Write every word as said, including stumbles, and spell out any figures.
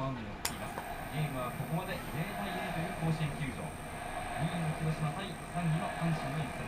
マウンドに乗っています。ゲームはここまでゼロ対ゼロという甲子園球場。にいの広島対さんいの阪神の一戦。